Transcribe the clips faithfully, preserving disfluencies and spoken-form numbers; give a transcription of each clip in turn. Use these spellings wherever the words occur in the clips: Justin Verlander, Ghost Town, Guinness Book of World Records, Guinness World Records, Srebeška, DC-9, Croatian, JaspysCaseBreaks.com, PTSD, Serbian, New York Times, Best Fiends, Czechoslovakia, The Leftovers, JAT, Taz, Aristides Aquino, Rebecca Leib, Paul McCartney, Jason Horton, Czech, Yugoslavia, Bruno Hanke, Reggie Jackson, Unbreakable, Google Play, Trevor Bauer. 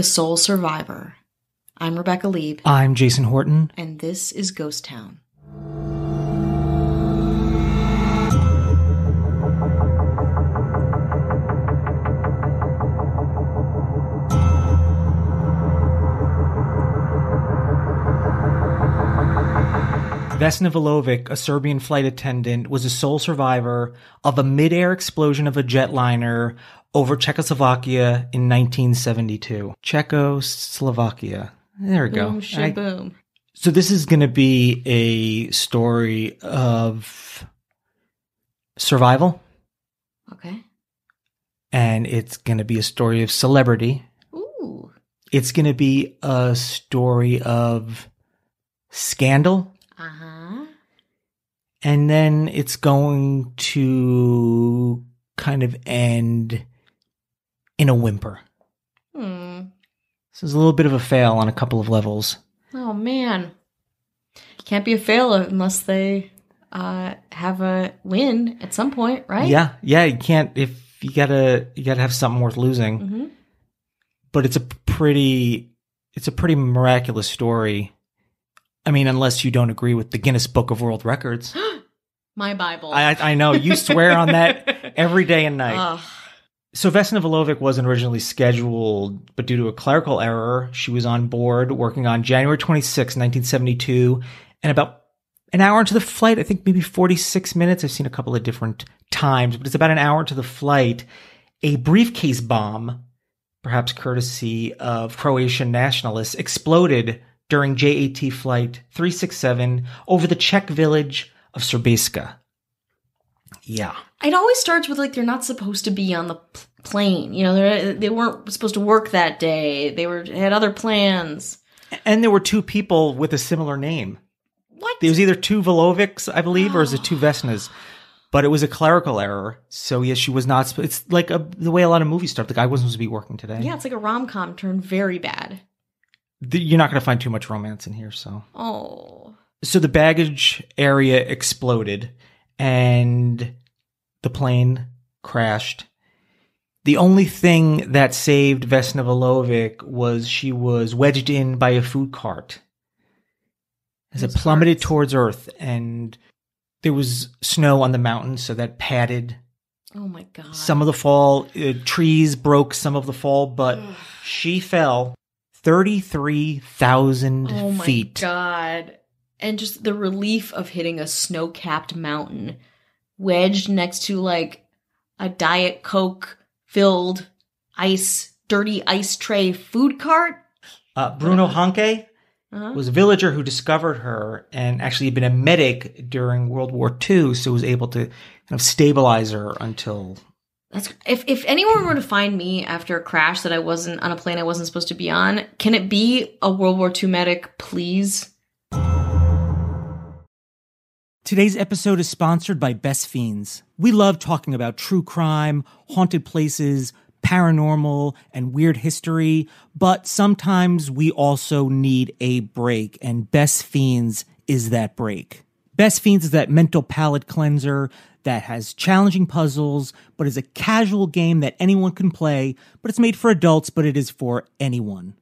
The Sole Survivor. I'm Rebecca Leib. I'm Jason Horton. And this is Ghost Town. Vesna Vulović, a Serbian flight attendant, was the sole survivor of a mid-air explosion of a jetliner over Czechoslovakia in nineteen seventy-two. Czechoslovakia. There we go. Boom, shaboom. So this is going to be a story of survival. Okay. And it's going to be a story of celebrity. Ooh. It's going to be a story of scandal. Uh-huh. And then it's going to kind of end in a whimper. Hmm. This is a little bit of a fail on a couple of levels. Oh, man. Can't be a fail unless they uh, have a win at some point, right? Yeah. Yeah, you can't. If you gotta, you gotta have something worth losing. Mm-hmm. But it's a pretty, it's a pretty miraculous story. I mean, unless you don't agree with the Guinness Book of World Records. My Bible. I, I know. You swear on that every day and night. Ugh. So Vesna Vulović wasn't originally scheduled, but due to a clerical error, she was on board working on January twenty-sixth, nineteen seventy-two. And about an hour into the flight, I think maybe forty-six minutes. I've seen a couple of different times, but it's about an hour into the flight. A briefcase bomb, perhaps courtesy of Croatian nationalists, exploded during J A T flight three sixty-seven over the Czech village of Srebeška. Yeah. It always starts with, like, they're not supposed to be on the plane. You know, they weren't supposed to work that day. They were had other plans. And there were two people with a similar name. What? There was either two Vulovics, I believe, oh. or is it two Vesnas? But it was a clerical error, so yes, she was not. It's like a, the way a lot of movies start. The guy wasn't supposed to be working today. Yeah, it's like a rom-com turned very bad. You're not going to find too much romance in here, so. Oh. So the baggage area exploded, and the plane crashed. The only thing that saved Vesna Vulović was she was wedged in by a food cart as it plummeted carts. towards Earth, and there was snow on the mountain, so that padded. Oh, my God. Some of the fall, uh, trees broke some of the fall, but she fell. thirty-three thousand feet. Oh, my feet. God. And just the relief of hitting a snow-capped mountain wedged next to, like, a Diet Coke-filled ice, dirty ice tray food cart. Uh, Bruno Hanke uh-huh. was a villager who discovered her and actually had been a medic during World War Two, so was able to kind of stabilize her until... That's, if if anyone were to find me after a crash that I wasn't on a plane I wasn't supposed to be on, can it be a World War Two medic, please? Today's episode is sponsored by Best Fiends. We love talking about true crime, haunted places, paranormal, and weird history, but sometimes we also need a break, and Best Fiends is that break. Best Fiends is that mental palate cleanser that has challenging puzzles, but is a casual game that anyone can play, but it's made for adults, but it is for anyone.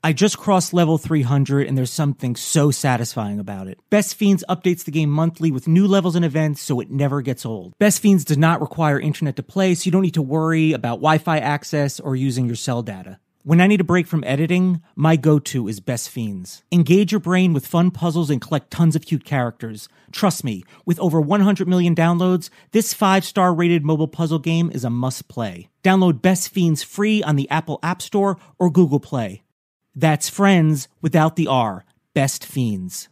I just crossed level three hundred, and there's something so satisfying about it. Best Fiends updates the game monthly with new levels and events, so it never gets old. Best Fiends does not require internet to play, so you don't need to worry about Wi-Fi access or using your cell data. When I need a break from editing, my go-to is Best Fiends. Engage your brain with fun puzzles and collect tons of cute characters. Trust me, with over one hundred million downloads, this five-star rated mobile puzzle game is a must-play. Download Best Fiends free on the Apple App Store or Google Play. That's friends without the R. Best Fiends.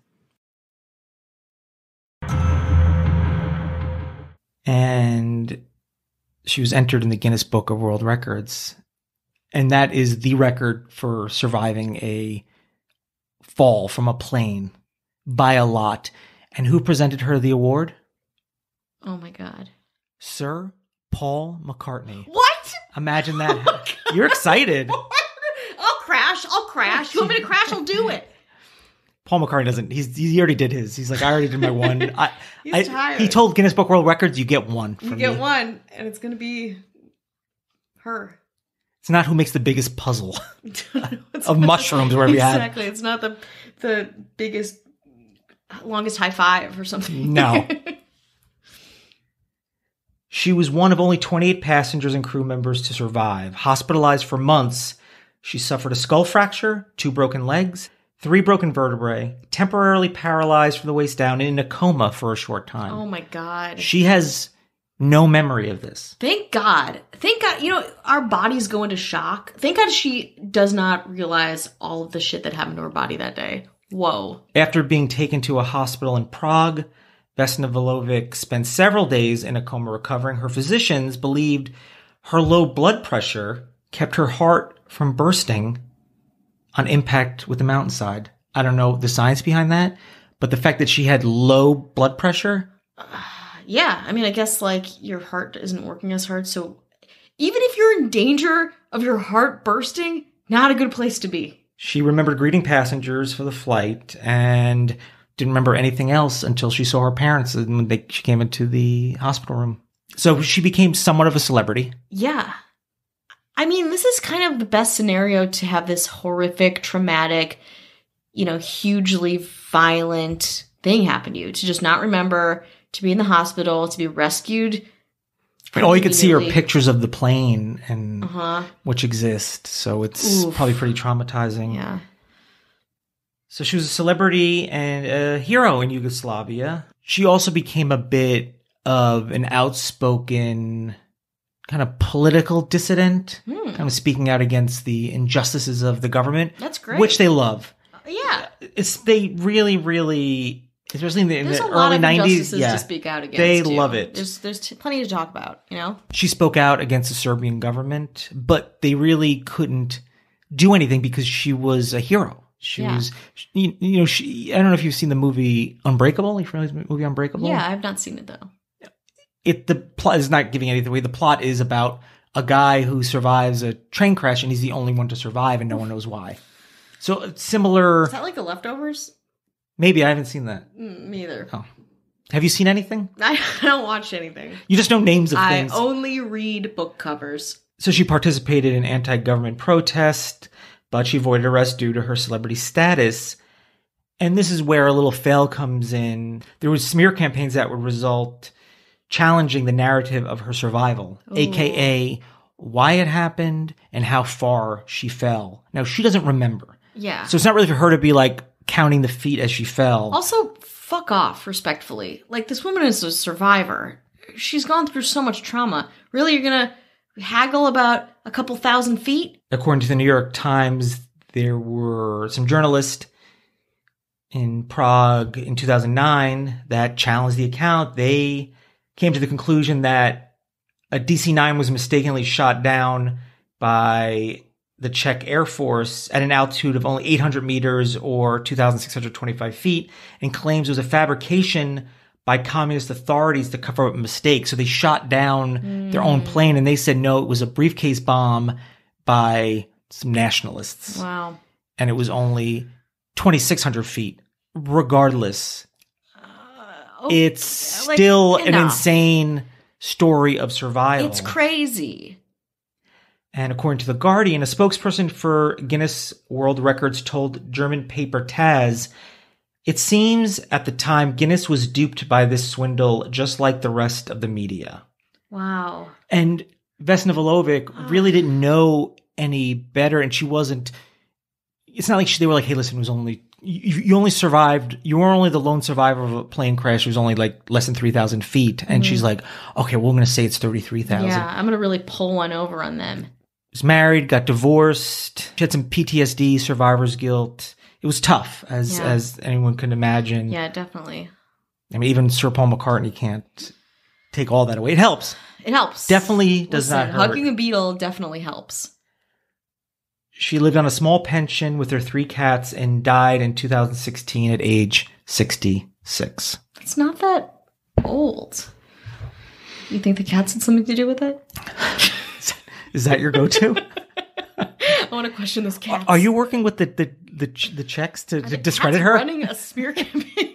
And she was entered in the Guinness Book of World Records. And that is the record for surviving a fall from a plane by a lot. And who presented her the award? Oh, my God. Sir Paul McCartney. What? Imagine that. Oh, you're excited. I'll crash. I'll crash. You want me to crash? I'll do it. Paul McCartney doesn't. He's He already did his. He's like, I already did my one. I, He's I, tired. He told Guinness Book World Records, you get one from me. You get me. one, and it's going to be her. It's not who makes the biggest puzzle of mushrooms where we had. Exactly. It's not the the biggest, longest high five or something. No. She was one of only twenty-eight passengers and crew members to survive. Hospitalized for months, she suffered a skull fracture, two broken legs, three broken vertebrae, temporarily paralyzed from the waist down, and in a coma for a short time. Oh, my God. She has no memory of this. Thank God. Thank God. You know, our bodies go into shock. Thank God she does not realize all of the shit that happened to her body that day. Whoa. After being taken to a hospital in Prague, Vesna Vulović spent several days in a coma recovering. Her physicians believed her low blood pressure kept her heart from bursting on impact with the mountainside. I don't know the science behind that, but the fact that she had low blood pressure... Uh, yeah, I mean, I guess, like, your heart isn't working as hard, so even if you're in danger of your heart bursting, not a good place to be. She remembered greeting passengers for the flight and didn't remember anything else until she saw her parents when they, she came into the hospital room. So she became somewhat of a celebrity. Yeah. I mean, this is kind of the best scenario to have this horrific, traumatic, you know, hugely violent thing happen to you. To just not remember, to be in the hospital, to be rescued. But all you could see are pictures of the plane and uh-huh. which exist. So it's Oof. probably pretty traumatizing. Yeah. So she was a celebrity and a hero in Yugoslavia. She also became a bit of an outspoken kind of political dissident, mm. kind of speaking out against the injustices of the government. That's great. Which they love. Uh, yeah. It's, they really, really, especially in the, in the early nineties. There's a lot of injustices yeah, to speak out against. They too. love it. There's, there's t- plenty to talk about, you know? She spoke out against the Serbian government, but they really couldn't do anything because she was a hero. She yeah. was, you, you know, she, I don't know if you've seen the movie Unbreakable. Are you familiar with the movie Unbreakable? Yeah, I've not seen it though. It, the plot is not giving anything away. The plot is about a guy who survives a train crash and he's the only one to survive and no one knows why. So similar. Is that like The Leftovers? Maybe. I haven't seen that. Mm, me either. Oh. Have you seen anything? I don't watch anything. You just know names of I things. I only read book covers. So she participated in anti-government protest, but she avoided arrest due to her celebrity status. And this is where a little fail comes in. There were smear campaigns that would result challenging the narrative of her survival, Ooh. A K A why it happened and how far she fell. Now, she doesn't remember. Yeah. So it's not really for her to be, like, counting the feet as she fell. Also, fuck off, respectfully. Like, this woman is a survivor. She's gone through so much trauma. Really, you're going to haggle about a couple thousand feet? According to the New York Times, there were some journalists in Prague in two thousand nine that challenged the account. They came to the conclusion that a D C nine was mistakenly shot down by the Czech Air Force at an altitude of only eight hundred meters or two thousand six hundred twenty-five feet and claims it was a fabrication by communist authorities to cover up a mistake. So they shot down mm. their own plane and they said, no, it was a briefcase bomb by some nationalists. Wow. And it was only twenty-six hundred feet, regardless. It's like, still enough. An insane story of survival. It's crazy. And according to The Guardian, a spokesperson for Guinness World Records told German paper Taz, it seems at the time Guinness was duped by this swindle just like the rest of the media. Wow. And Vesna Vulović oh. really didn't know any better, and she wasn't – it's not like she, they were like, hey, listen, it was only – You, you only survived, you were only the lone survivor of a plane crash. It was only like less than three thousand feet. And mm-hmm. she's like, okay, well, I'm going to say it's thirty-three thousand. Yeah, I'm going to really pull one over on them. Was married, got divorced. She had some P T S D, survivor's guilt. It was tough, as, yeah. as anyone could imagine. Yeah, definitely. I mean, even Sir Paul McCartney can't take all that away. It helps. It helps. Definitely does Listen, not hurt. Hugging a beetle definitely helps. She lived on a small pension with her three cats and died in two thousand sixteen at age sixty-six. It's not that old. You think the cats had something to do with it? Is that your go-to? I want to question those cats. Are you working with the the the, the Czechs to, to discredit her? Running a smear campaign.